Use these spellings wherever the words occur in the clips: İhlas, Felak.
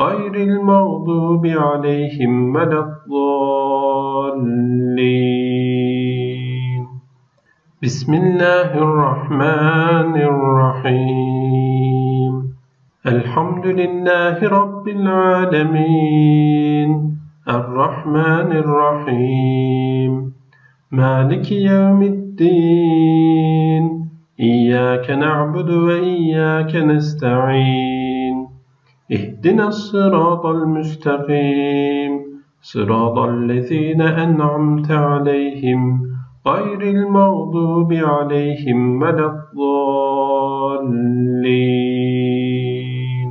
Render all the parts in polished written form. غير المغضوب عليهم ولا الضالين. بسم الله الرحمن الرحيم الحمد لله رب العالمين الرحمن الرحيم مالك يوم الدين إياك نعبد وإياك نستعين اهدنا الصراط المستقيم صراط الذين أنعمت عليهم غير المغضوب عليهم ولا الضالين.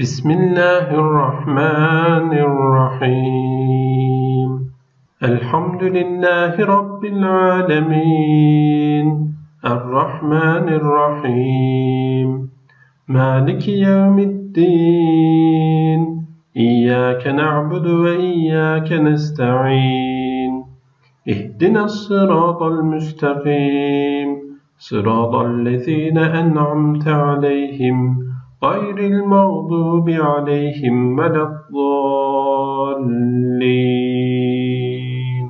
بسم الله الرحمن الرحيم الحمد لله رب العالمين الرحمن الرحيم مالك يوم الدين إياك نعبد وإياك نستعين اهدنا الصراط المستقيم صراط الذين أنعمت عليهم غير المغضوب عليهم ولا الضالين.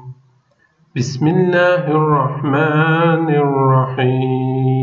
بسم الله الرحمن الرحيم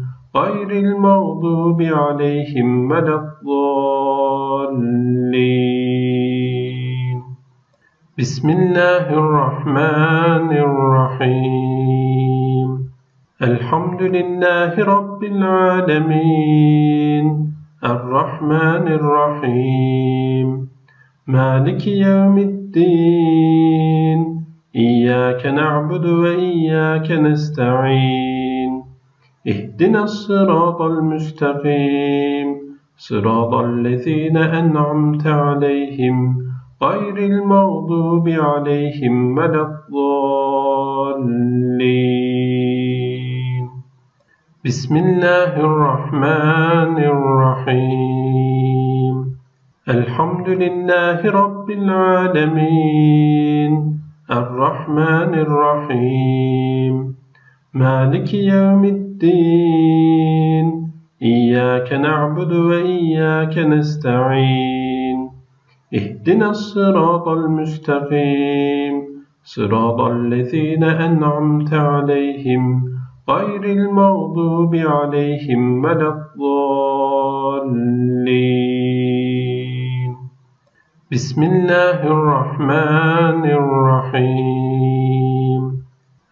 غير المغضوب عليهم ولا الضالين. بسم الله الرحمن الرحيم الحمد لله رب العالمين الرحمن الرحيم مالك يوم الدين إياك نعبد وإياك نستعين اهدنا الصراط المستقيم صراط الذين أنعمت عليهم غير المغضوب عليهم ولا الضالين. بسم الله الرحمن الرحيم الحمد لله رب العالمين الرحمن الرحيم مالك يوم الدين إياك نعبد وإياك نستعين اهدنا الصراط المستقيم صراط الذين أنعمت عليهم غير المغضوب عليهم ولا الضالين. بسم الله الرحمن الرحيم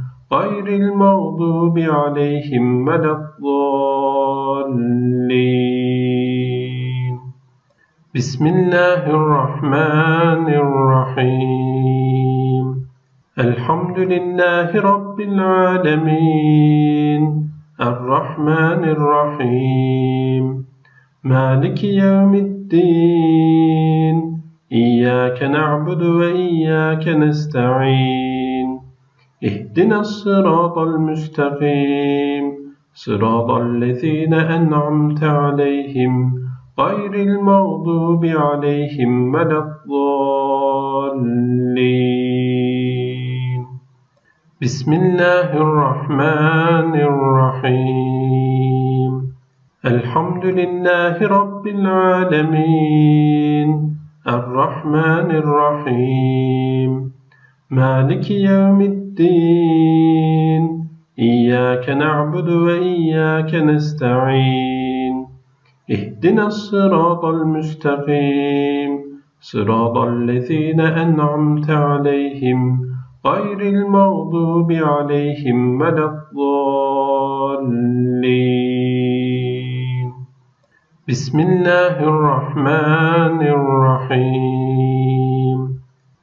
غير المغضوب عليهم ولا الضالين. بسم الله الرحمن الرحيم الحمد لله رب العالمين الرحمن الرحيم مالك يوم الدين إياك نعبد وإياك نستعين اهدنا الصراط المستقيم صراط الذين أنعمت عليهم غير المغضوب عليهم ولا الضالين. بسم الله الرحمن الرحيم الحمد لله رب العالمين الرحمن الرحيم مالك يوم الدين إياك نعبد وإياك نستعين اهدنا الصراط المستقيم صراط الذين أنعمت عليهم غير المغضوب عليهم ولا الضالين. بسم الله الرحمن الرحيم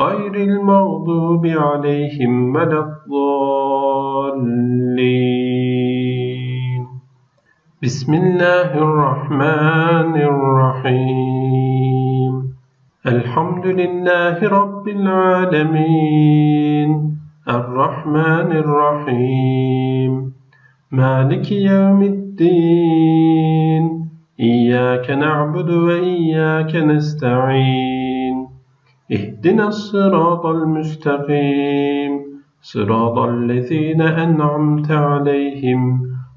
غير المغضوب عليهم ولا الضالين. بسم الله الرحمن الرحيم الحمد لله رب العالمين الرحمن الرحيم مالك يوم الدين إياك نعبد وإياك نستعين اهدنا الصراط المستقيم صراط الذين أنعمت عليهم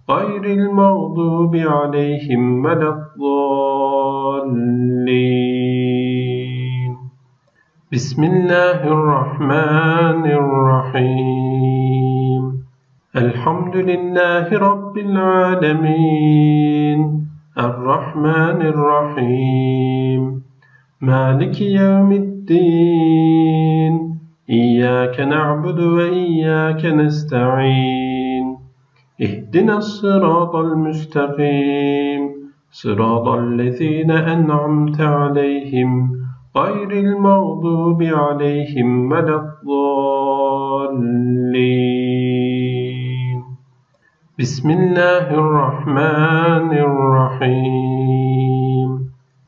غير المغضوب عليهم ولا الضالين. بسم الله الرحمن الرحيم الحمد لله رب العالمين الرحمن الرحيم مالك يوم الدين إياك نعبد وإياك نستعين اهدنا الصراط المستقيم صراط الذين أنعمت عليهم غير المغضوب عليهم ولا الضالين. بسم الله الرحمن الرحيم الحمد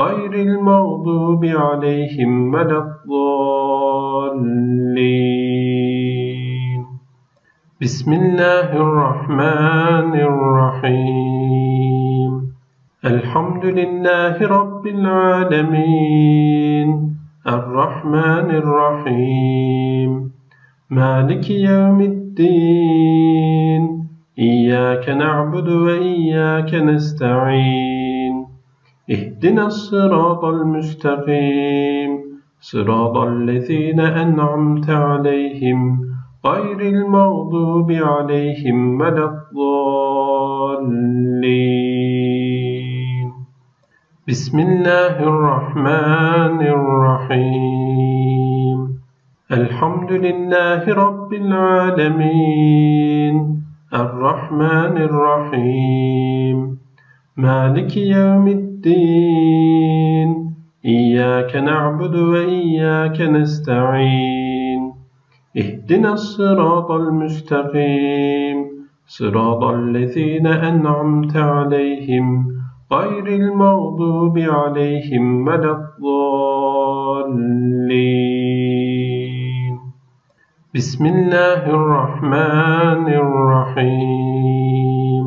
غير المغضوب عليهم ولا الضالين. بسم الله الرحمن الرحيم. الحمد لله رب العالمين الرحمن الرحيم مالك يوم الدين إياك نعبد وإياك نستعين اهدنا الصراط المستقيم صراط الذين أنعمت عليهم غير المغضوب عليهم ولا الضالين. بسم الله الرحمن الرحيم. الحمد لله رب العالمين الرحمن الرحيم مالك يوم الدين إياك نعبد وإياك نستعين اهدنا الصراط المستقيم صراط الذين أنعمت عليهم غير المغضوب عليهم ولا الضالين. بسم الله الرحمن الرحيم.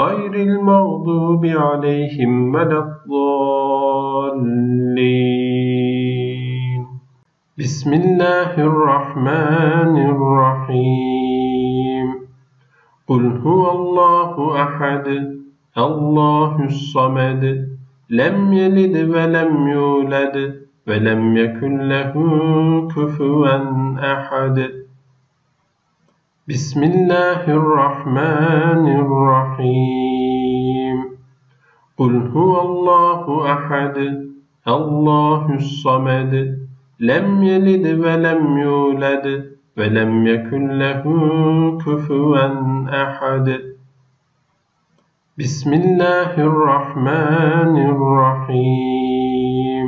غير المغضوب عليهم ولا الضالين. بسم الله الرحمن الرحيم. قل هو الله أحد الله الصمد لم يلد ولم يولد ولم يكن له كفوا أحد. بسم الله الرحمن الرحيم. قل هو الله أحد الله الصمد لم يلد ولم يولد ولم يكن له كفوا أحد. بسم الله الرحمن الرحيم.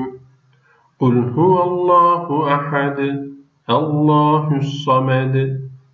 قل هو الله أحد الله الصمد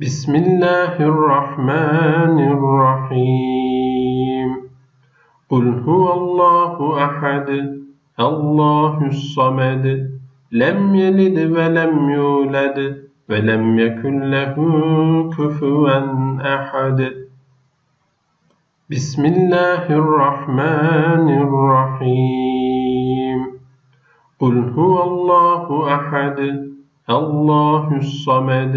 بسم الله الرحمن الرحيم. قل هو الله أحد الله الصمد لم يلد ولم يولد ولم يكن له كفوا أحد. بسم الله الرحمن الرحيم. قل هو الله أحد الله الصمد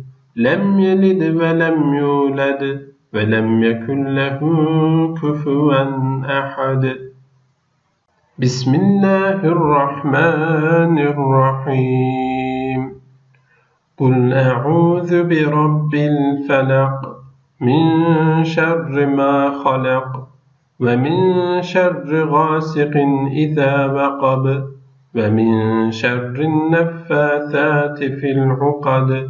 لم يلد ولم يولد ولم يكن له كفوا أحد بسم الله الرحمن الرحيم قل أعوذ برب الفلق من شر ما خلق ومن شر غاسق إذا وقب ومن شر النفاثات في العقد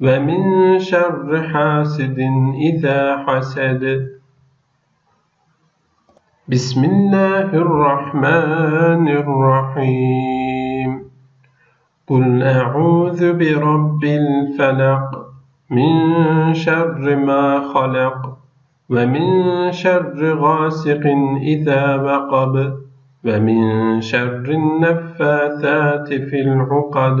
ومن شر حاسد إذا حسد بسم الله الرحمن الرحيم قل أعوذ برب الفلق من شر ما خلق ومن شر غاسق إذا وقب ومن شر النفاثات في العقد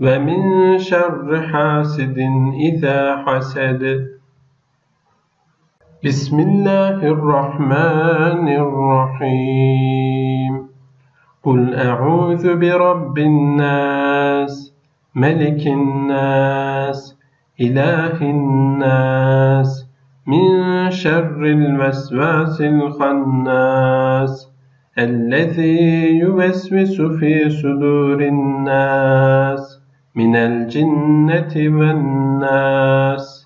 ومن شر حاسد إذا حسد بسم الله الرحمن الرحيم قل أعوذ برب الناس ملك الناس إله الناس من شر الوسواس الخناس الذي يوسوس في صدور الناس من الجنة والناس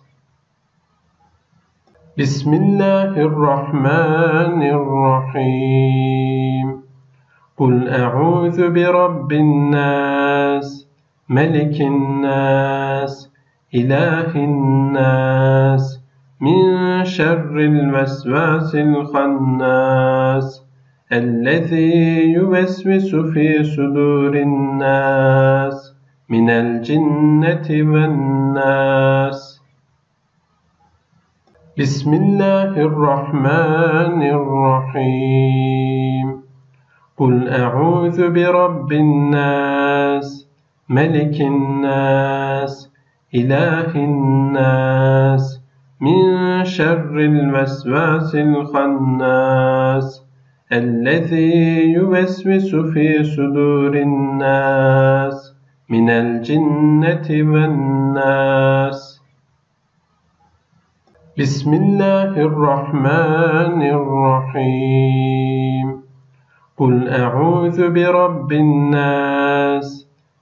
بسم الله الرحمن الرحيم قل أعوذ برب الناس ملك الناس إله الناس من شر الوسواس الخناس الذي يوسوس في صدور الناس من الجنة والناس. بسم الله الرحمن الرحيم. قل أعوذ برب الناس، ملك الناس، إله الناس، من شر الوسواس الخناس الذي يوسوس في صدور الناس من الجنة والناس. بسم الله الرحمن الرحيم. قل أعوذ برب الناس،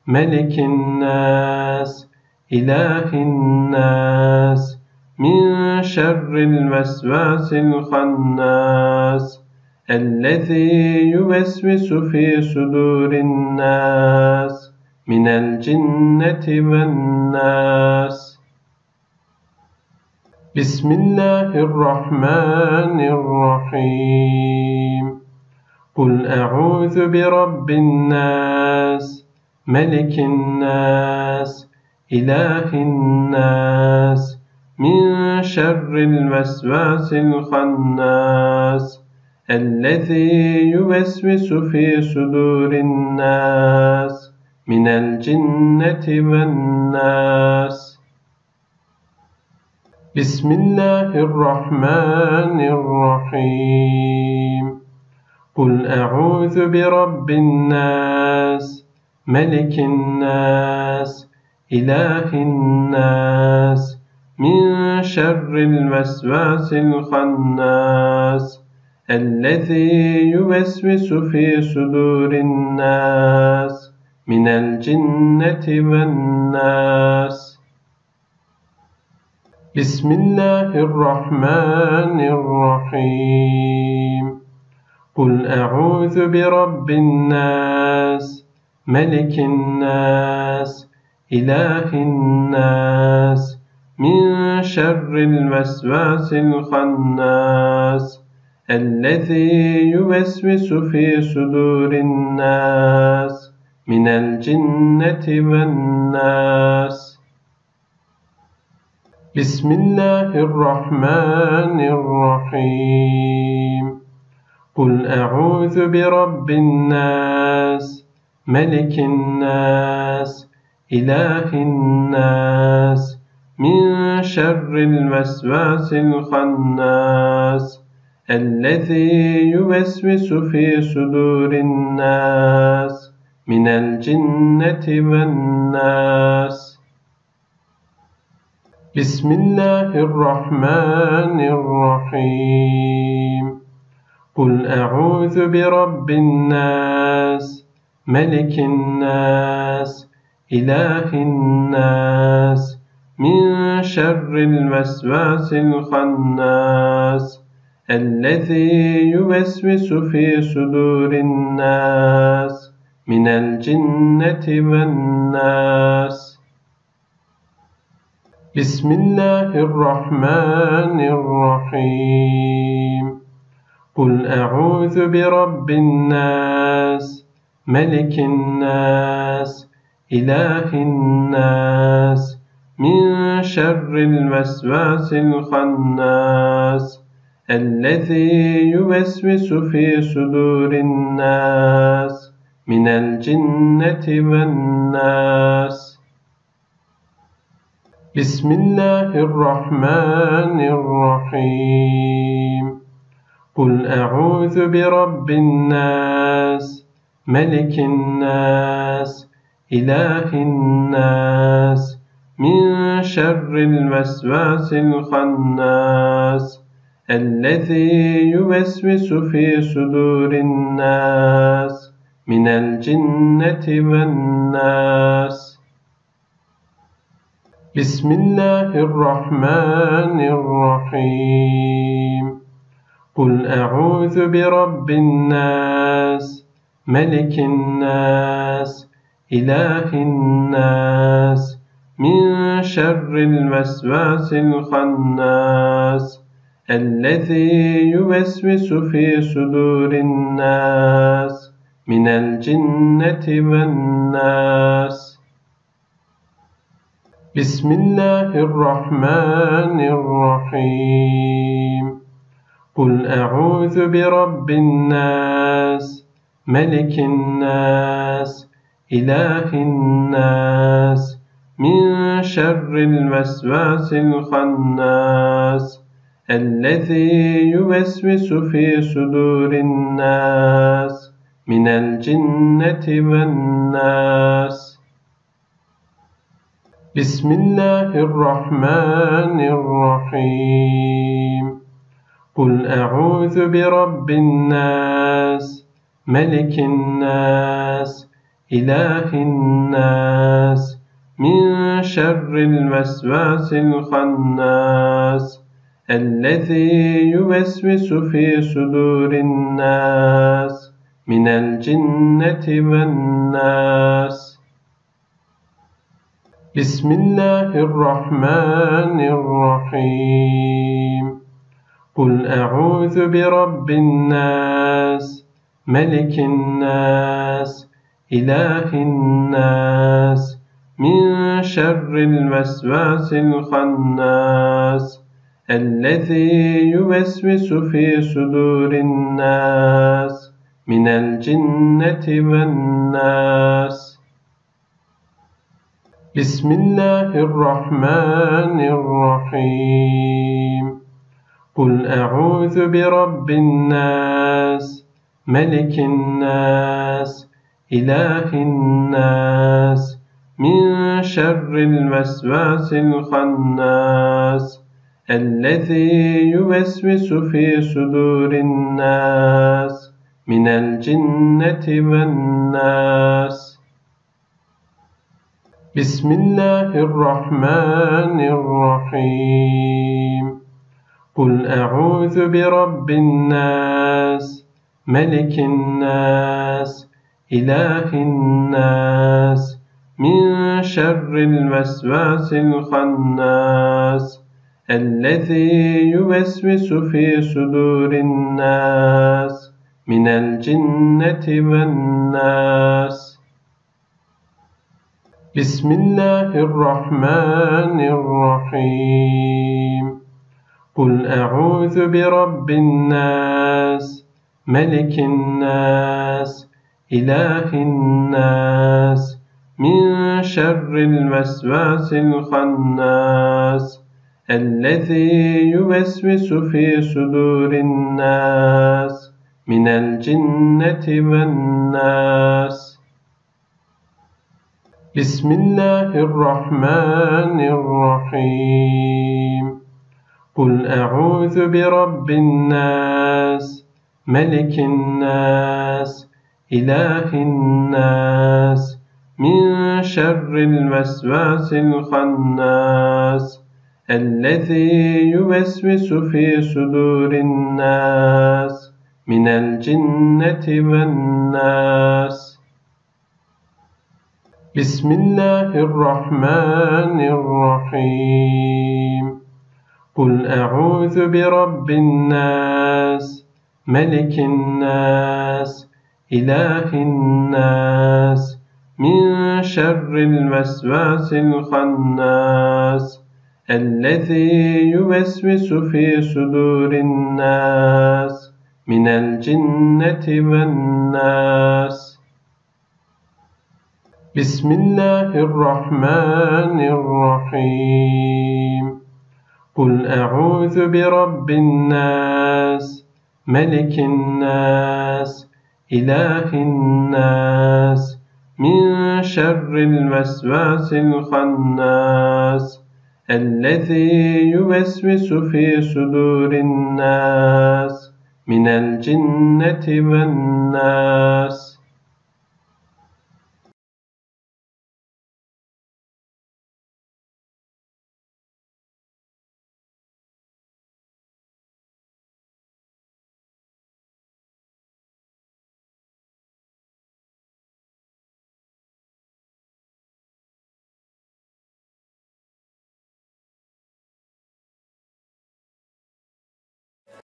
ملك الناس، إله الناس، من شر الوسواس الخناس الذي يوسوس في صدور الناس من الجنة والناس. بسم الله الرحمن الرحيم. قل أعوذ برب الناس، ملك الناس، إله الناس، من شر الوسواس الخناس الذي يوسوس في صدور الناس من الجنة والناس. بسم الله الرحمن الرحيم. قل أعوذ برب الناس، ملك الناس، إله الناس، من شر الوسواس الخناس الذي يوسوس في صدور الناس من الجنة والناس. بسم الله الرحمن الرحيم. قل أعوذ برب الناس، ملك الناس، إله الناس، من شر الوسواس الخناس الذي يوسوس في صدور الناس من الجنة والناس. بسم الله الرحمن الرحيم. قل أعوذ برب الناس، ملك الناس، إله الناس، من شر الوسواس الخناس الذي يوسوس في صدور الناس من الجنة والناس. بسم الله الرحمن الرحيم. قل أعوذ برب الناس، ملك الناس، إله الناس، من شر الوسواس الخناس الذي يوسوس في صدور الناس من الجنة والناس. بسم الله الرحمن الرحيم. قل أعوذ برب الناس، ملك الناس، إله الناس، من شر الوسواس الخناس الذي يوسوس في صدور الناس من الجنة والناس. بسم الله الرحمن الرحيم. قل أعوذ برب الناس، ملك الناس، إله الناس، من شر الوسواس الخناس الذي يوسوس في صدور الناس من الجنة والناس. بسم الله الرحمن الرحيم. قل أعوذ برب الناس، ملك الناس، إله الناس، من شر الوسواس الخناس اَلَّذ۪ي يُوَسْوِسُ ف۪ي سُدُورِ النَّاسِ مِنَ الْجِنَّةِ وَالنَّاسِ. Bismillahirrahmanirrahim. Kul e'ûzu bi rabbin nâs, melikin nâs, ilahin nâs, min şerril vesvâsil hannâs, ellezî yuvesvisu fî sudûrin nâs, minel cinneti ven nâs. Bismillahirrahmanirrahim. Kul e'ûzu bi rabbin nâs, melikin nâs, ilahin nâs, min şerril vesvâsil hannâs, ellezî yuvesvisu fî sudûrin nâs, minel cinneti ven nâs. Bismillahirrahmanirrahim. Kul e'ûzu bi rabbin nâs, melikin nâs, ilahin nâs, min şerril vesvâsil hannâs, ellezî yuvesvisu fî sudûrin nâs, minel cinneti ven nâs. Bismillahirrahmanirrahim. Kul e'ûzu bi rabbin nâs, melikin nâs, ilahin nâs, min şerril vesvâsil hannâs, ellezî yuvesvisu fî sudûrin nâs, minel cinneti ven nâs. Bismillahirrahmanirrahim. Kul e'ûzu bi rabbin nâs, melikin nâs, ilahin nâs, min şerril vesvâsil hannâs, ellezî yuvesvisu fî sudûrin nâs, minel cinneti ven nâs. Bismillahirrahmanirrahim. Kul e'ûzu bi rabbin nâs, melikin nâs, ilahin nâs, min şerril vesvâsil hannâs, ellezî yuvesvisu fî sudûrin nâs, minel cinneti ven nâs. Bismillahirrahmanirrahim. Kul e'ûzu bi rabbin nâs, melikin nâs, ilahin nâs, min şerril vesvâsil hannâs, ellezî yuvesvisu fî sudûrin nâs, minel cinneti ven nâs. Bismillahirrahmanirrahim. Kul e'ûzu bi rabbin nâs, melikin nâs, ilahin nâs, min şerril vesvâsil hannâs, ellezî yuvesvisu fî sudûrin nâs, minel cinneti ven nâs. Bismillahirrahmanirrahim. Kul e'ûzu bi rabbin nâs, melikin nâs, ilahin nâs, min şerril vesvâsil hannâs, ellezî yuvesvisu fî sudûrin nâs, minel cinneti ven nâs.